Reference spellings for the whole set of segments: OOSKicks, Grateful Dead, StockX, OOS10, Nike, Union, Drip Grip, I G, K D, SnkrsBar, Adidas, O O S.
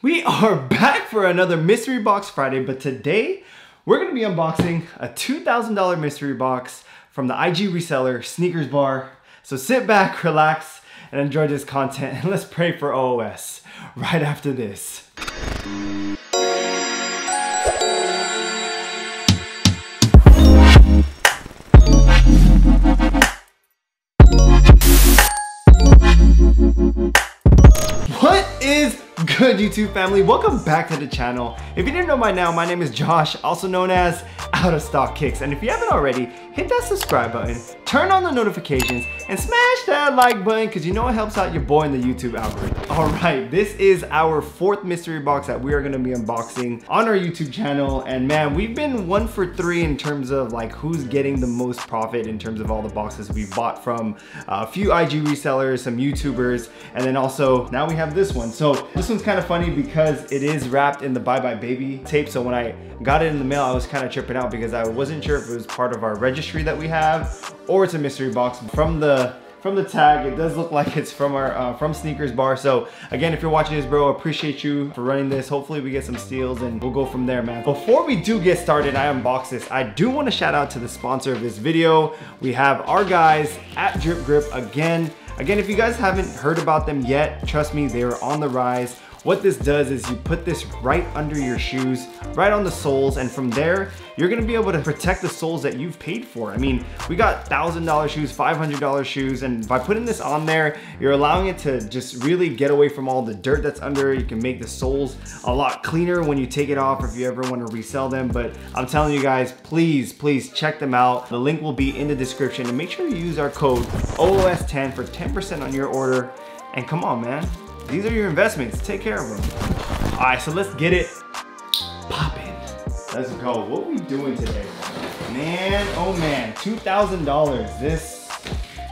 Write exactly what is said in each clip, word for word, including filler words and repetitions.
We are back for another Mystery Box Friday, but today we're gonna be unboxing a two thousand dollar mystery box from the I G reseller SnkrsBar. So sit back, relax, and enjoy this content, and let's pray for O O S right after this. Good YouTube family, welcome back to the channel. If you didn't know by now, my name is Josh, also known as Out of Stock Kicks. And if you haven't already, hit that subscribe button, turn on the notifications, and smash that like button because you know it helps out your boy in the YouTube algorithm. All right, this is our fourth mystery box that we are gonna be unboxing on our YouTube channel. And man, we've been one for three in terms of like who's getting the most profit in terms of all the boxes we bought from a few I G resellers, some YouTubers, and then also now we have this one. So this one's kind of funny because it is wrapped in the Bye Bye Baby tape. So when I got it in the mail, I was kind of tripping out because I wasn't sure if it was part of our registry that we have or it's a mystery box. From the from the tag, it does look like it's from our uh, from SnkrsBar. So again, if you're watching this, bro, appreciate you for running this. Hopefully we get some steals and we'll go from there, man. Before we do get started, I unbox this. I do want to shout out to the sponsor of this video. We have our guys at Drip Grip again. Again, if you guys haven't heard about them yet, trust me, they are on the rise. What this does is you put this right under your shoes, right on the soles, and from there, you're gonna be able to protect the soles that you've paid for. I mean, we got one thousand dollar shoes, five hundred dollar shoes, and by putting this on there, you're allowing it to just really get away from all the dirt that's under it. You can make the soles a lot cleaner when you take it off if you ever wanna resell them, but I'm telling you guys, please, please check them out. The link will be in the description, and make sure you use our code O O S ten for ten percent on your order, and come on, man. These are your investments. Take care of them. All right, so let's get it popping. Let's go. What are we doing today? Man, oh man, two thousand dollars. This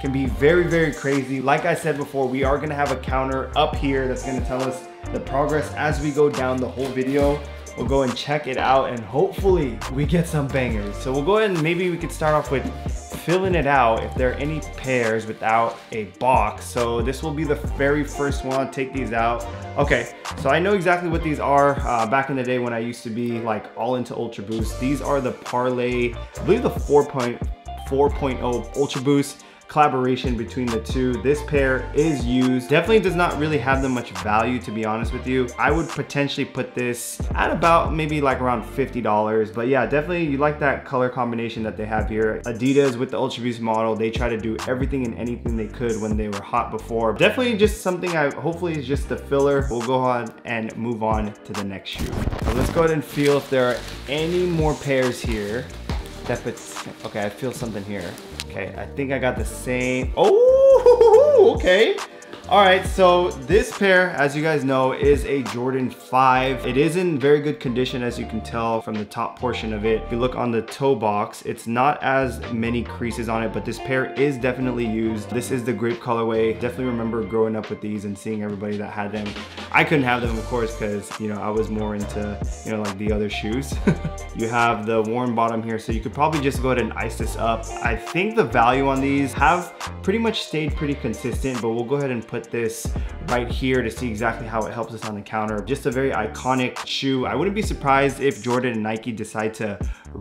can be very, very crazy. Like I said before, we are gonna have a counter up here that's gonna tell us the progress as we go down the whole video. We'll go and check it out and hopefully we get some bangers. So we'll go ahead and maybe we could start off with filling it out if there are any pairs without a box. So this will be the very first one. I'll take these out. Okay, so I know exactly what these are. Uh, back in the day when I used to be like all into Ultra Boost, these are the Parlay, I believe the four point oh Ultra Boost collaboration between the two. This pair is used. Definitely does not really have that much value, to be honest with you. I would potentially put this at about maybe like around fifty dollars. But yeah, definitely you like that color combination that they have here. Adidas with the Ultra Boost model, they try to do everything and anything they could when they were hot before. Definitely just something I hopefully is just the filler. We'll go on and move on to the next shoe. So let's go ahead and feel if there are any more pairs here. That puts, okay, I feel something here. Okay, I think I got the same. Oh, okay. All right, so this pair, as you guys know, is a Jordan five. It is in very good condition, as you can tell from the top portion of it. If you look on the toe box, it's not as many creases on it, but this pair is definitely used. This is the grape colorway. Definitely remember growing up with these and seeing everybody that had them. I couldn't have them, of course, because, you know, I was more into, you know, like the other shoes. You have the worn bottom here, so you could probably just go ahead and ice this up. I think the value on these have pretty much stayed pretty consistent, but we'll go ahead and put this right here to see exactly how it helps us on the counter. Just a very iconic shoe. I wouldn't be surprised if Jordan and Nike decide to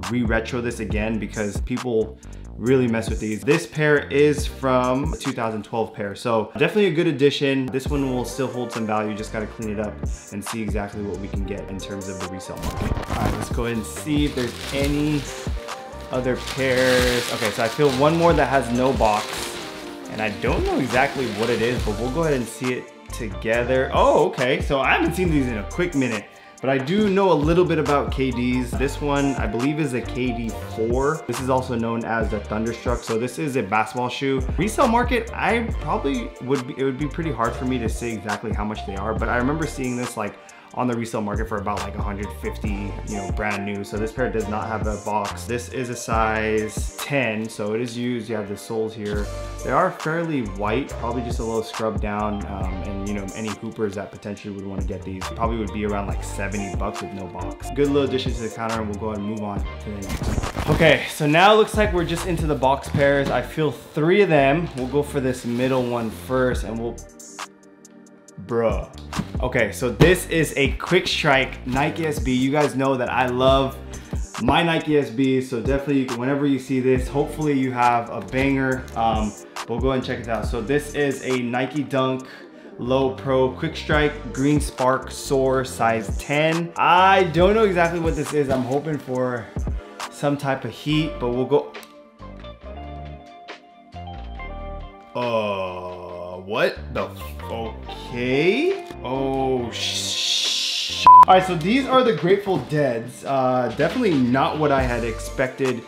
re-retro this again because people really mess with these. This pair is from two thousand twelve pair, so definitely a good addition. This one will still hold some value, just gotta clean it up and see exactly what we can get in terms of the resale market. All right, let's go ahead and see if there's any other pairs. Okay, so I feel one more that has no box, and I don't know exactly what it is, but we'll go ahead and see it together. Oh, okay, so I haven't seen these in a quick minute. But I do know a little bit about K Ds. This one, I believe, is a K D four. This is also known as the Thunderstruck. So this is a basketball shoe. Resale market, I probably would be, it would be pretty hard for me to say exactly how much they are, but I remember seeing this like on the resale market for about like a hundred fifty, you know, brand new. So this pair does not have that box. This is a size ten, so it is used. You have the soles here. They are fairly white, probably just a little scrub down, um, and you know, any hoopers that potentially would want to get these probably would be around like seventy bucks with no box. Good little addition to the counter, and we'll go ahead and move on to the next. Okay, so now it looks like we're just into the box pairs. I feel three of them. We'll go for this middle one first, and we'll bruh. Okay, so this is a Quick Strike Nike S B. You guys know that I love my Nike S B, so definitely you can, whenever you see this, hopefully you have a banger. Um, we'll go ahead and check it out. So this is a Nike Dunk Low Pro Quick Strike Green Spark Soar size ten. I don't know exactly what this is. I'm hoping for some type of heat, but we'll go. Uh, what the? Okay. Oh, sh. All right, so these are the Grateful Deads. Uh, definitely not what I had expected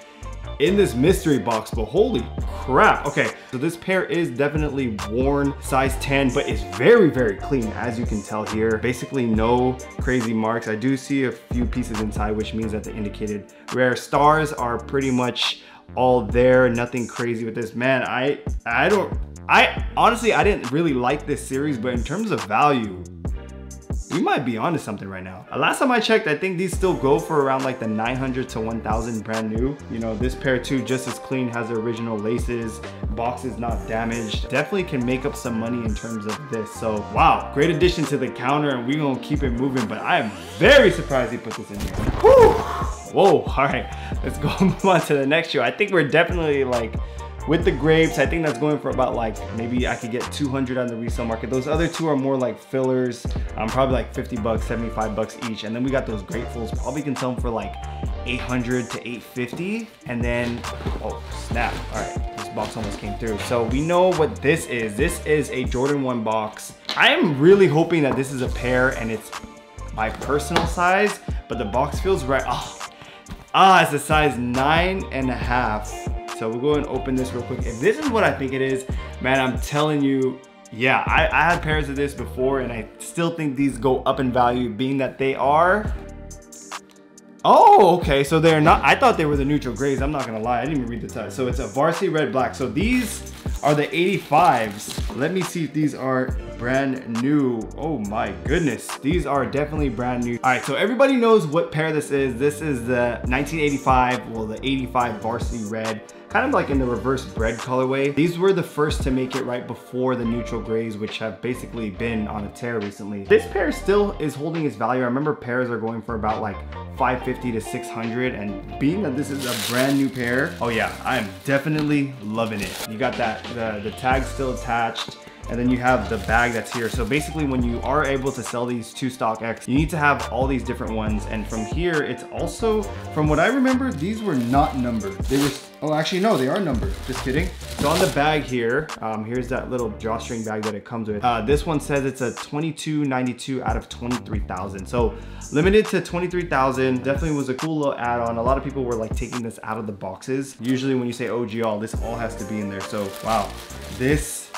in this mystery box, but holy crap. Okay, so this pair is definitely worn, size ten, but it's very, very clean, as you can tell here. Basically no crazy marks. I do see a few pieces inside, which means that the indicated rare stars are pretty much all there. Nothing crazy with this. Man, I, I don't, I honestly, I didn't really like this series, but in terms of value, we might be onto something right now. Last time I checked, I think these still go for around like the nine hundred to one thousand brand new. You know, this pair too, just as clean, has the original laces, box is not damaged. Definitely can make up some money in terms of this. So wow, great addition to the counter, and we're gonna keep it moving, but I am very surprised he put this in here. Whew. Whoa, all right, let's go move on to the next shoe. I think we're definitely like, with the grapes, I think that's going for about like, maybe I could get two hundred on the resale market. Those other two are more like fillers, um, probably like fifty bucks, seventy-five bucks each. And then we got those Gratefuls, probably can sell them for like eight hundred to eight fifty. And then, oh snap, all right, this box almost came through. So we know what this is. This is a Jordan one box. I am really hoping that this is a pair and it's my personal size, but the box feels right. Oh, ah, it's a size nine and a half. So we'll go and open this real quick. If this is what I think it is, man, I'm telling you, yeah, I, I had pairs of this before and I still think these go up in value, being that they are, oh, okay, so they're not, I thought they were the neutral grays, I'm not gonna lie, I didn't even read the title. So it's a varsity red black. So these are the eighty-fives. Let me see if these are brand new. Oh my goodness, these are definitely brand new. All right, so everybody knows what pair this is. This is the nineteen eighty-five, well, the eighty-five varsity red, kind of like in the reverse bread colorway. These were the first to make it right before the neutral grays, which have basically been on a tear recently. This pair still is holding its value. I remember pairs are going for about like five fifty to six hundred, and being that this is a brand new pair, oh yeah, I am definitely loving it. You got that, the, the tag still attached, and then you have the bag that's here. So basically when you are able to sell these to StockX, you need to have all these different ones. And from here, it's also, from what I remember, these were not numbered. They were, oh, actually, no, they are numbered. Just kidding. So on the bag here, um, here's that little drawstring bag that it comes with. Uh, this one says it's a twenty-two ninety-two out of twenty-three thousand. So limited to twenty-three thousand. Definitely was a cool little add-on. A lot of people were like taking this out of the boxes. Usually when you say O G all, this all has to be in there. So wow, this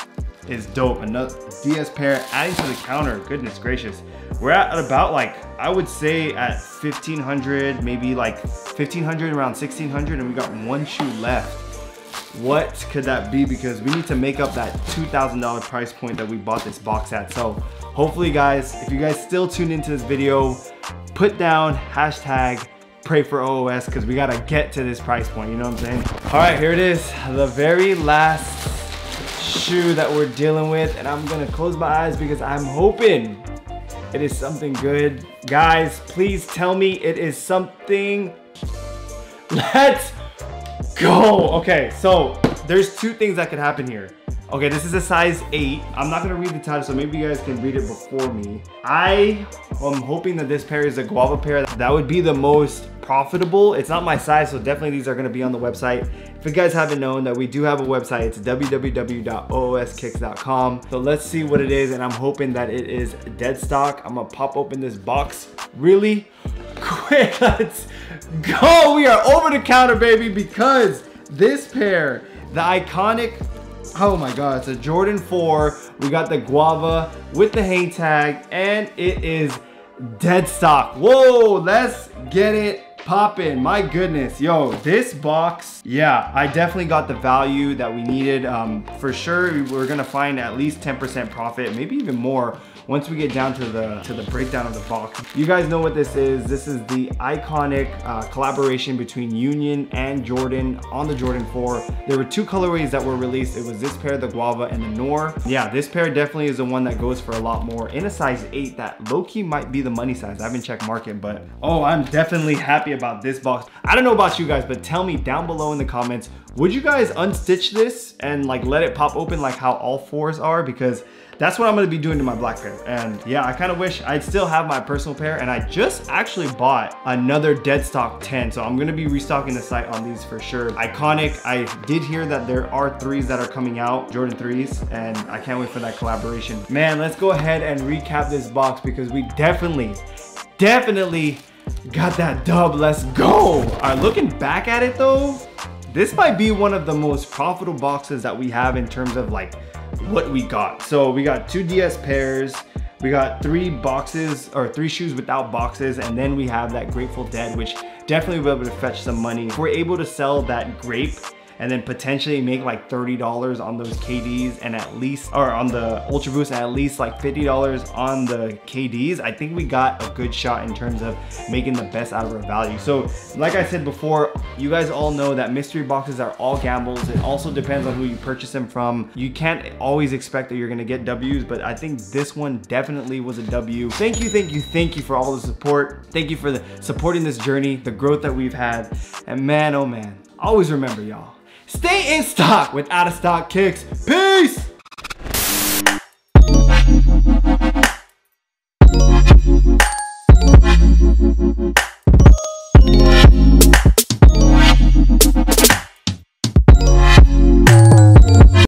is dope. Another D S pair adding to the counter. Goodness gracious, we're at about like, I would say at fifteen hundred, maybe like fifteen hundred, around sixteen hundred, and we got one shoe left. What could that be? Because we need to make up that two thousand dollar price point that we bought this box at. So hopefully guys, if you guys still tune into this video, put down hashtag pray for O O S, because we gotta get to this price point, you know what I'm saying? All right, here it is, the very last shoe that we're dealing with, and I'm gonna close my eyes because I'm hoping it is something good. Guys, please tell me it is something. Let's go. Okay, so there's two things that could happen here. Okay, this is a size eight. I'm not gonna read the title, so maybe you guys can read it before me. I am hoping that this pair is a guava pair. That would be the most profitable. It's not my size, so definitely these are going to be on the website. If you guys haven't known that we do have a website, it's w w w dot O O S kicks dot com. So let's see what it is, and I'm hoping that it is dead stock. I'm gonna pop open this box really quick. Let's go. We are over the counter, baby, because this pair, the iconic, oh my god, it's a Jordan four. We got the guava with the hang tag, and it is dead stock. Whoa, let's get it popping. My goodness, yo, this box, yeah, I definitely got the value that we needed. Um for sure we're gonna find at least ten percent profit, maybe even more, once we get down to the to the breakdown of the box. You guys know what this is. This is the iconic uh, collaboration between Union and Jordan on the Jordan four. There were two colorways that were released. It was this pair, the Guava, and the Noir. Yeah, this pair definitely is the one that goes for a lot more in a size eight that low-key might be the money size. I haven't checked market, but oh, I'm definitely happy about this box. I don't know about you guys, but tell me down below in the comments, would you guys unstitch this and like let it pop open like how all fours are? Because that's what I'm gonna be doing to my black pair. And yeah, I kind of wish I'd still have my personal pair, and I just actually bought another Deadstock ten. So I'm gonna be restocking the site on these for sure. Iconic. I did hear that there are threes that are coming out, Jordan threes, and I can't wait for that collaboration. Man, let's go ahead and recap this box because we definitely, definitely got that dub. Let's go. All right, looking back at it though, this might be one of the most profitable boxes that we have in terms of like what we got. So we got two D S pairs, we got three boxes or three shoes without boxes, and then we have that Grateful Dead, which definitely will be able to fetch some money. If we're able to sell that grape and then potentially make like thirty dollars on those K Ds and at least, or on the Ultra Boost, and at least like fifty dollars on the K Ds, I think we got a good shot in terms of making the best out of our value. So like I said before, you guys all know that mystery boxes are all gambles. It also depends on who you purchase them from. You can't always expect that you're gonna get W's, but I think this one definitely was a W. Thank you, thank you, thank you for all the support. Thank you for the, supporting this journey, the growth that we've had. And man, oh man, always remember y'all, stay in stock with Out of Stock Kicks. Peace!